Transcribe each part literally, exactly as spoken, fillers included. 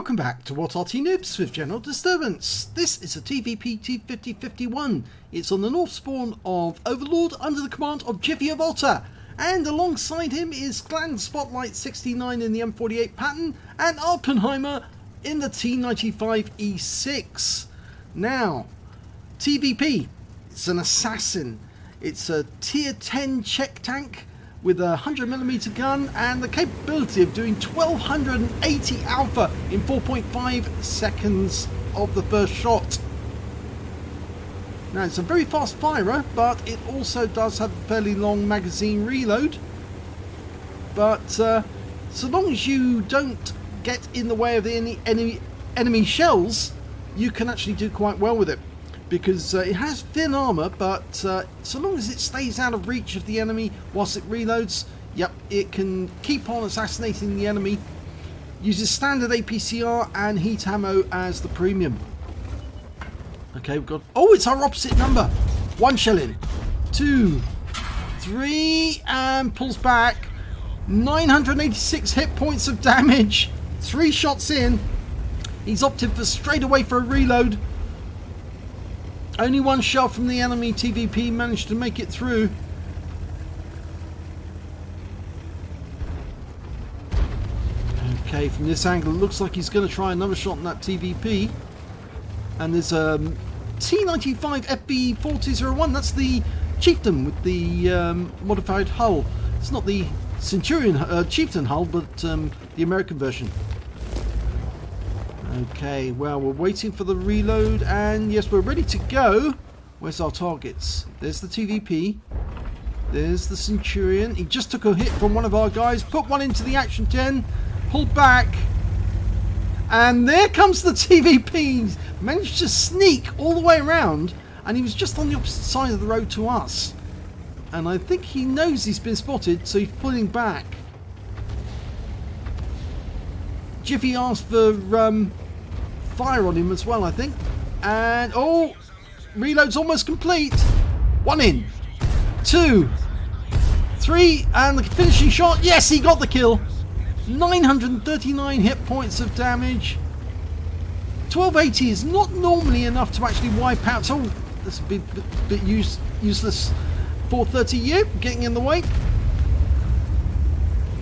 Welcome back to W O T Arty Noobs with General Disturbance. This is a T V P T fifty fifty-one. It's on the north spawn of Overlord under the command of Jiffy of Otter. And alongside him is Clan Spotlight sixty-nine in the M forty-eight pattern and Alpenheimer in the T ninety-five E six. Now, T V P, it's an assassin. It's a tier ten check tank with a one hundred millimeter gun and the capability of doing twelve eighty alpha in four point five seconds of the first shot. Now, it's a very fast firer, but it also does have a fairly long magazine reload. But uh, so long as you don't get in the way of the any, any enemy shells, you can actually do quite well with it. Because uh, it has thin armour, but uh, so long as it stays out of reach of the enemy whilst it reloads, yep, it can keep on assassinating the enemy. Uses standard A P C R and heat ammo as the premium. Okay, we've got... Oh, it's our opposite number! One shell in. Two. Three. And pulls back. nine hundred eighty-six hit points of damage. Three shots in. He's opted for straight away for a reload. Only one shell from the enemy T V P managed to make it through. Okay, from this angle, it looks like he's going to try another shot on that T V P. And there's a um, T ninety-five F B four oh one. That's the Chieftain with the um, modified hull. It's not the Centurion uh, Chieftain hull, but um, the American version. Okay, well, we're waiting for the reload, and yes, we're ready to go. Where's our targets? There's the T V P. There's the Centurion. He just took a hit from one of our guys. Put one into the action ten. Pulled back. And there comes the T V P. Managed to sneak all the way around, and he was just on the opposite side of the road to us. And I think he knows he's been spotted, so he's pulling back. Jiffy asked for um, fire on him as well, I think. And oh, reload's almost complete. One in, two, three, and the finishing shot. Yes, he got the kill. nine hundred thirty-nine hit points of damage. twelve eighty is not normally enough to actually wipe out. Oh, that's a bit, bit, bit use, useless. four thirty, yep, getting in the way.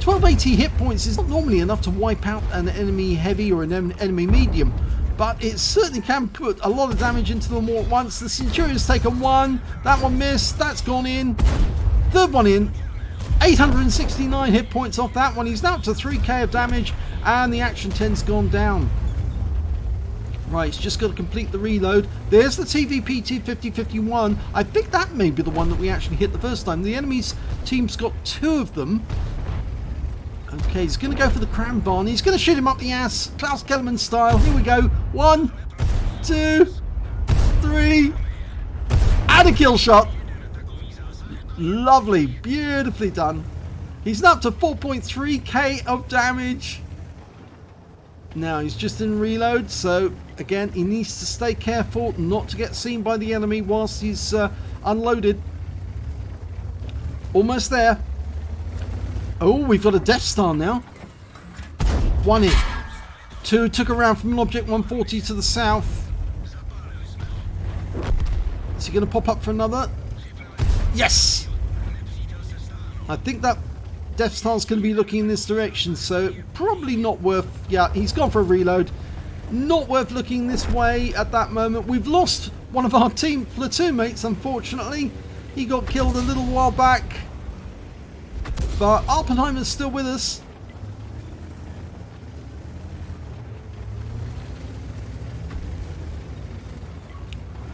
twelve eighty hit points is not normally enough to wipe out an enemy heavy or an enemy medium, but it certainly can put a lot of damage into them all at once. The Centurion's taken one, that one missed, that's gone in, third one in, eight hundred sixty-nine hit points off that one. He's now up to three K of damage, and the action ten's gone down. Right, it's just got to complete the reload. There's the T V P T fifty fifty-one. I think that may be the one that we actually hit the first time. The enemy's team's got two of them. Okay, he's going to go for the cram barn. He's going to shoot him up the ass, Klaus Kellerman style. Here we go. One, two, three, and a kill shot. Lovely, beautifully done. He's up to four point three K of damage. Now he's just in reload, so again, he needs to stay careful not to get seen by the enemy whilst he's uh, unloaded. Almost there. Oh, we've got a Death Star now. One in. Two, took around from an Object one forty to the south. Is he going to pop up for another? Yes! I think that Death Star's going to be looking in this direction, so probably not worth... Yeah, he's gone for a reload. Not worth looking this way at that moment. We've lost one of our team platoon mates, unfortunately. He got killed a little while back. But Alpenheimer's still with us.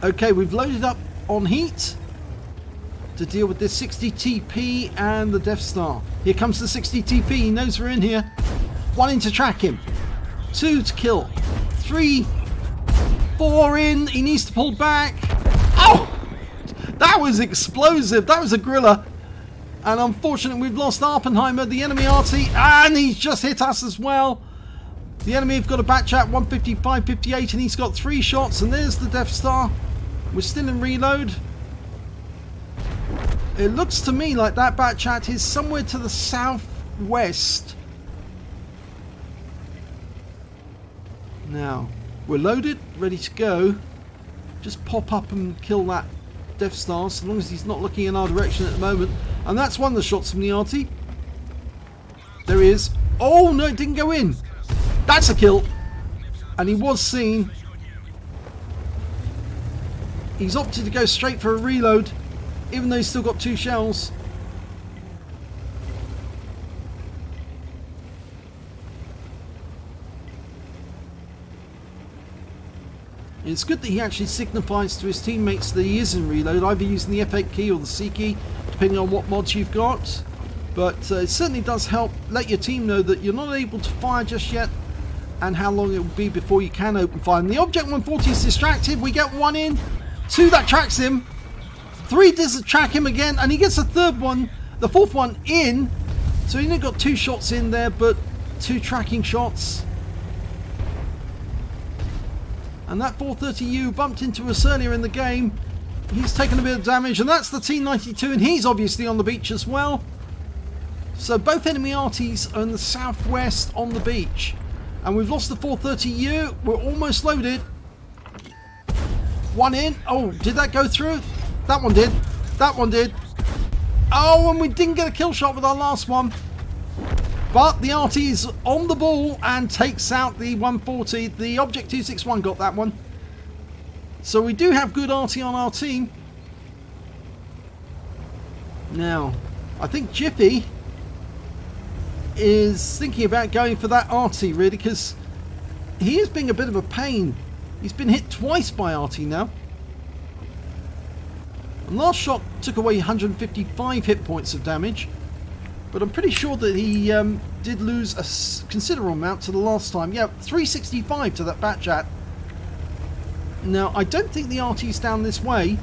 Okay, we've loaded up on heat to deal with this sixty T P and the Death Star. Here comes the sixty T P. He knows we're in here. One in to track him. Two to kill. Three. Four in. He needs to pull back. Oh! That was explosive. That was a griller. And unfortunately, we've lost Alpenheimer, the enemy R T, and he's just hit us as well. The enemy have got a Batchat one fifty-five fifty-eight, and he's got three shots, and there's the Death Star. We're still in reload. It looks to me like that Batchat is somewhere to the southwest. Now, we're loaded, ready to go. Just pop up and kill that Death Star, so long as he's not looking in our direction at the moment. And that's one of the shots from the R T. There he is. Oh, no, it didn't go in. That's a kill. And he was seen. He's opted to go straight for a reload, even though he's still got two shells. It's good that he actually signifies to his teammates that he is in reload, either using the F eight key or the C key, depending on what mods you've got. But uh, it certainly does help let your team know that you're not able to fire just yet and how long it will be before you can open fire. And the Object one forty is distracted. We get one in. Two, that tracks him. Three doesn't track him again, and he gets a third one, the fourth one in. So he only got two shots in there, but two tracking shots. And that four thirty U bumped into us earlier in the game. He's taken a bit of damage, and that's the T ninety-two, and he's obviously on the beach as well. So both enemy R Ts are in the southwest on the beach. And we've lost the four thirty U. We're almost loaded. One in. Oh, did that go through? That one did. That one did. Oh, and we didn't get a kill shot with our last one. But the R T is on the ball and takes out the one forty. The Object two sixty-one got that one. So we do have good R T on our team. Now, I think Jiffy is thinking about going for that R T, really, because he is being a bit of a pain. He's been hit twice by R T now. And last shot took away one hundred fifty-five hit points of damage. But I'm pretty sure that he um, did lose a considerable amount to the last time. Yeah, three sixty-five to that Batchat. Now, I don't think the R T's down this way,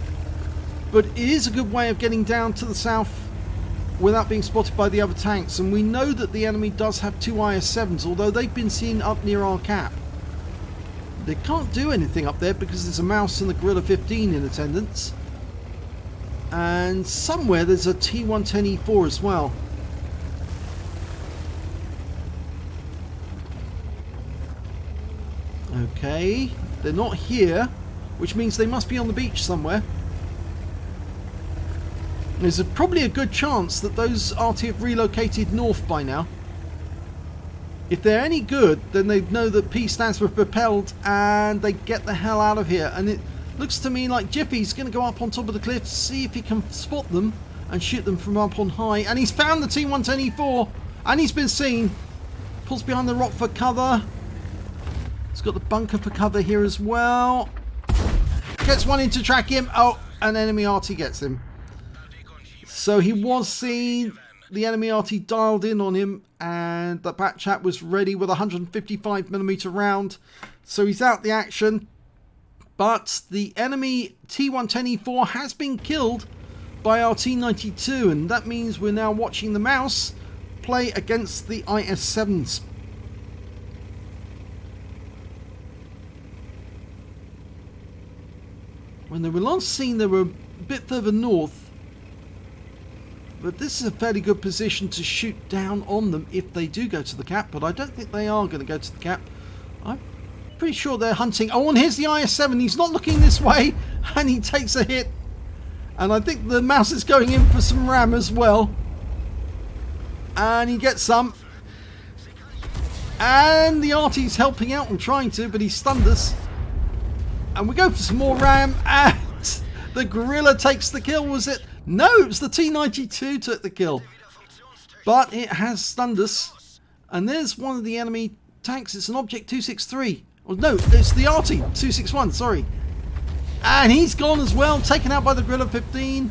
but it is a good way of getting down to the south without being spotted by the other tanks. And we know that the enemy does have two I S sevens, although they've been seen up near our cap. They can't do anything up there because there's a mouse and the Grille fifteen in attendance. And somewhere there's a T one ten E four as well. Okay, they're not here, which means they must be on the beach somewhere. There's a, probably a good chance that those R T have relocated north by now. If they're any good, then they know that P stands for propelled, and they get the hell out of here. And it looks to me like Jiffy's going to go up on top of the cliff, see if he can spot them and shoot them from up on high. And he's found the T one ten E four, and he's been seen. Pulls behind the rock for cover. He's got the bunker for cover here as well. Gets one in to track him. Oh, an enemy R T gets him. So he was seen. The enemy R T dialed in on him, and the Batchat was ready with a one fifty-five millimeter round. So he's out the action. But the enemy T one ten E four has been killed by our T ninety-two, and that means we're now watching the mouse play against the I S sevens. When they were last seen, they were a bit further north, but this is a fairly good position to shoot down on them if they do go to the cap, but I don't think they are going to go to the cap. I'm pretty sure they're hunting. Oh, and here's the I S seven. He's not looking this way, and he takes a hit. And I think the mouse is going in for some ram as well. And he gets some. And the R T's helping out and trying to, but he stunned us. And we go for some more ram, and the Gorilla takes the kill, was it? No, it was the T ninety-two took the kill. But it has stunned us. And there's one of the enemy tanks. It's an Object two sixty-three. Well, no, it's the R T two sixty-one, sorry. And he's gone as well, taken out by the Gorilla fifteen.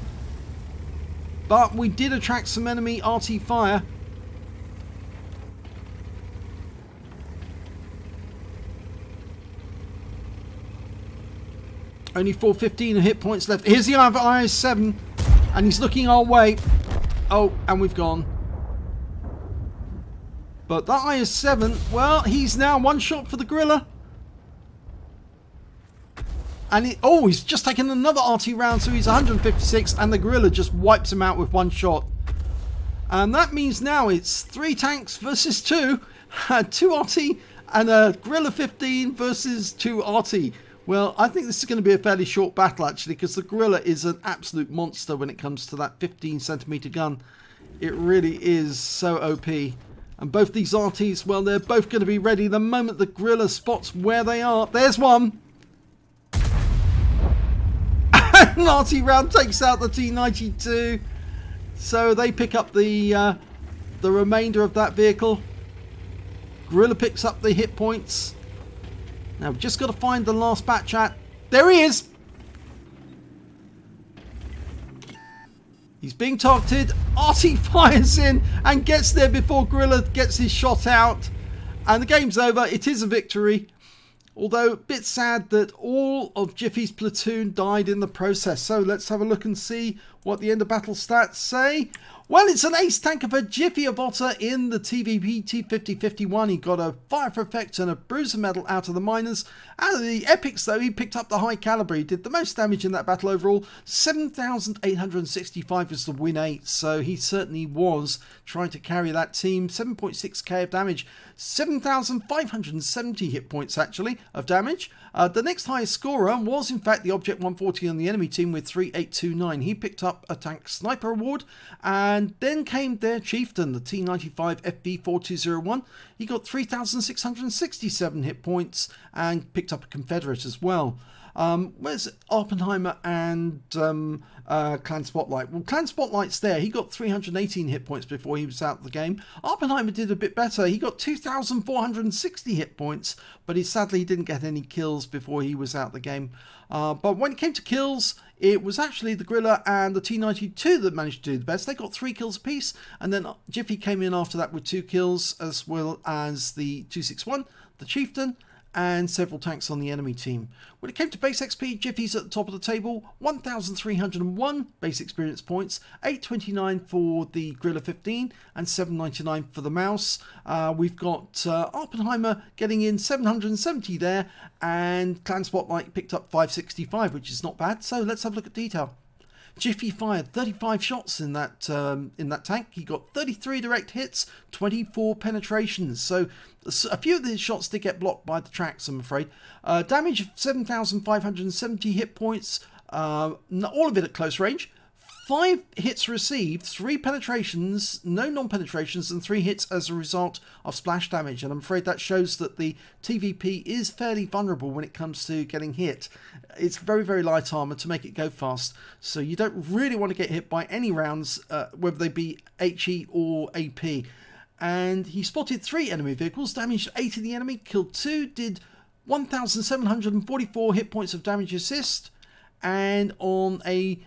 But we did attract some enemy R T fire. Only four fifteen hit points left. Here's the I S seven, and he's looking our way. Oh, and we've gone. But that I S seven, well, he's now one shot for the Gorilla. And he, oh, he's just taken another R T round, so he's one fifty-six, and the Gorilla just wipes him out with one shot. And that means now it's three tanks versus two, two R T and uh, Grille fifteen versus two R T. Well, I think this is going to be a fairly short battle, actually, because the Grille is an absolute monster when it comes to that fifteen centimeter gun. It really is so O P. And both these R Ts, well, they're both going to be ready the moment the Grille spots where they are. There's one! And R T round takes out the T ninety-two. So they pick up the, uh, the remainder of that vehicle. Grille picks up the hit points. Now we've just got to find the last Batchat. There he is! He's being targeted. Arty fires in and gets there before Grille gets his shot out. And the game's over. It is a victory. Although a bit sad that all of Jiffy's platoon died in the process. So let's have a look and see what the end of battle stats say. Well, it's an ace tanker for Jiffy of Otter in the T V P T fifty fifty-one. He got a fire for effect and a bruiser medal out of the miners. Out of the epics, though, he picked up the high caliber. He did the most damage in that battle overall. seven thousand eight hundred sixty-five is the win eight, so he certainly was trying to carry that team. seven point six K of damage, seven thousand five hundred seventy hit points, actually, of damage. Uh, the next highest scorer was, in fact, the Object one forty on the enemy team with three eight two nine. He picked up a tank sniper award, and then came their Chieftain, the T ninety-five F B four two oh one. He got three thousand six hundred sixty-seven hit points and picked up a Confederate as well. Um, where's Alpenheimer and um, uh, Clan Spotlight? Well, Clan Spotlight's there. He got three hundred eighteen hit points before he was out of the game. Alpenheimer did a bit better. He got two thousand four hundred sixty hit points, but he sadly didn't get any kills before he was out of the game. Uh, but when it came to kills, it was actually the Grille and the T ninety-two that managed to do the best. They got three kills apiece, and then Jiffy came in after that with two kills, as well as the two sixty-one, the Chieftain, and several tanks on the enemy team. When it came to base X P, Jiffy's at the top of the table, one thousand three hundred one base experience points, eight twenty-nine for the Grille fifteen and seven ninety-nine for the Mouse. Uh, we've got uh, Oppenheimer getting in seven hundred seventy there, and Clan Spotlight picked up five sixty-five, which is not bad. So let's have a look at detail. Jiffy fired thirty-five shots in that um, in that tank. He got thirty-three direct hits, twenty-four penetrations. So a few of these shots did get blocked by the tracks, I'm afraid. Uh, damage of seven thousand five hundred seventy hit points, uh, all of it at close range. Five hits received, three penetrations, no non-penetrations, and three hits as a result of splash damage. And I'm afraid that shows that the T V P is fairly vulnerable when it comes to getting hit. It's very, very light armor to make it go fast. So you don't really want to get hit by any rounds, uh, whether they be H E or A P. And he spotted three enemy vehicles, damaged eight of the enemy, killed two, did one thousand seven hundred forty-four hit points of damage assist, and on a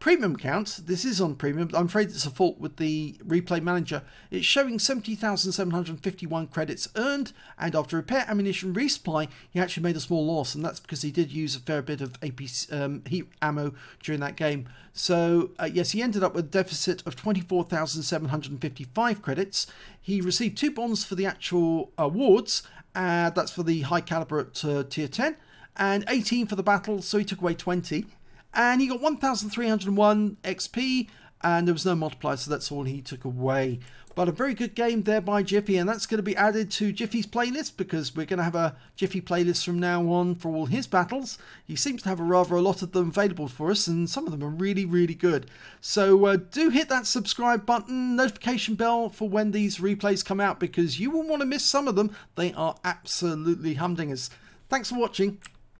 premium count, this is on premium, I'm afraid it's a fault with the replay manager, it's showing seventy thousand seven hundred fifty-one credits earned, and after repair, ammunition, resupply, he actually made a small loss, and that's because he did use a fair bit of A P um, heat ammo during that game. So uh, yes, he ended up with a deficit of twenty-four thousand seven hundred fifty-five credits. He received two bonds for the actual awards, uh, that's for the high caliber at uh, tier ten, and eighteen for the battle, so he took away twenty. And he got one thousand three hundred one X P, and there was no multiplier, so that's all he took away. But a very good game there by Jiffy, and that's going to be added to Jiffy's playlist, because we're going to have a Jiffy playlist from now on for all his battles. He seems to have a rather a lot of them available for us, and some of them are really, really good. So uh, do hit that subscribe button, notification bell for when these replays come out, because you won't want to miss some of them. They are absolutely humdingers. Thanks for watching.